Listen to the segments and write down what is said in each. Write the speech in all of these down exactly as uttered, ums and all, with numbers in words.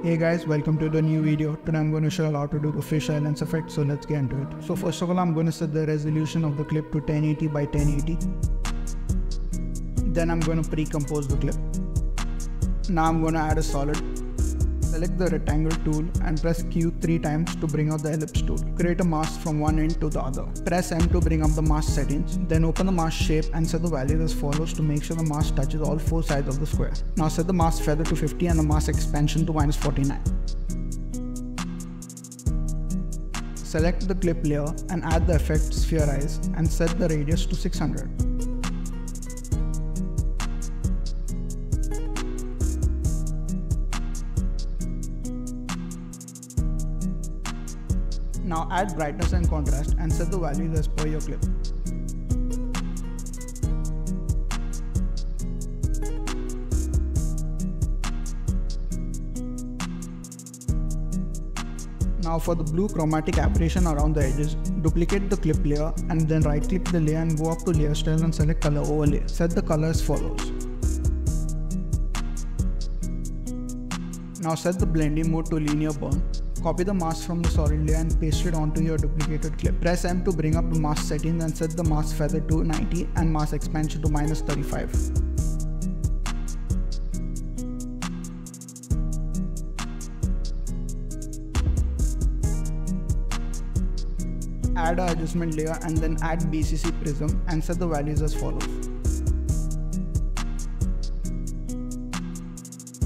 Hey guys, welcome to the new video. Today I'm going to show you how to do the fisheye lens effect, so let's get into it. So first of all, I'm going to set the resolution of the clip to ten eighty by ten eighty. Then I'm going to pre-compose the clip. Now I'm going to add a solid. Select the rectangle tool and press Q three times to bring out the ellipse tool. Create a mask from one end to the other. Press M to bring up the mask settings. Then open the mask shape and set the value as follows to make sure the mask touches all four sides of the square. Now set the mask feather to fifty and the mask expansion to minus forty-nine. Select the clip layer and add the effect Spherize and set the radius to six hundred. Now add brightness and contrast and set the values as per your clip. Now for the blue chromatic aberration around the edges, duplicate the clip layer and then right click the layer and go up to layer style and select color overlay. Set the color as follows. Now set the blending mode to linear burn. Copy the mask from the solid layer and paste it onto your duplicated clip. Press M to bring up the mask settings and set the mask feather to ninety and mask expansion to minus thirty-five. Add an adjustment layer and then add B C C prism and set the values as follows.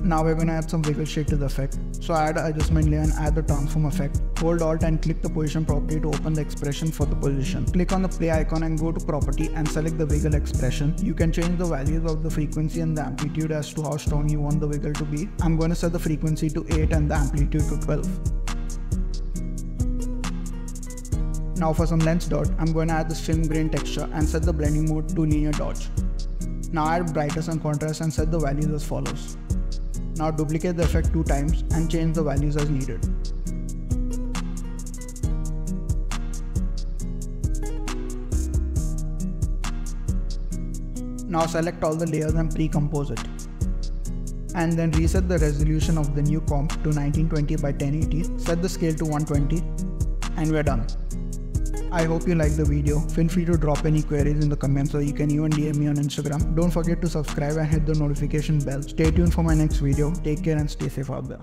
Now we're going to add some wiggle shape to the effect. So add an adjustment layer and add the transform effect. Hold Alt and click the position property to open the expression for the position. Click on the play icon and go to property and select the wiggle expression. You can change the values of the frequency and the amplitude as to how strong you want the wiggle to be. I'm going to set the frequency to eight and the amplitude to twelve. Now for some lens dot, I'm going to add this film grain texture and set the blending mode to linear dodge. Now add brightness and contrast and set the values as follows. Now duplicate the effect two times and change the values as needed. Now select all the layers and pre-compose it. And then reset the resolution of the new comp to nineteen twenty by ten eighty, set the scale to one twenty, and we're done. I hope you liked the video. Feel free to drop any queries in the comments, or you can even D M me on Instagram. Don't forget to subscribe and hit the notification bell. Stay tuned for my next video. Take care and stay safe out there.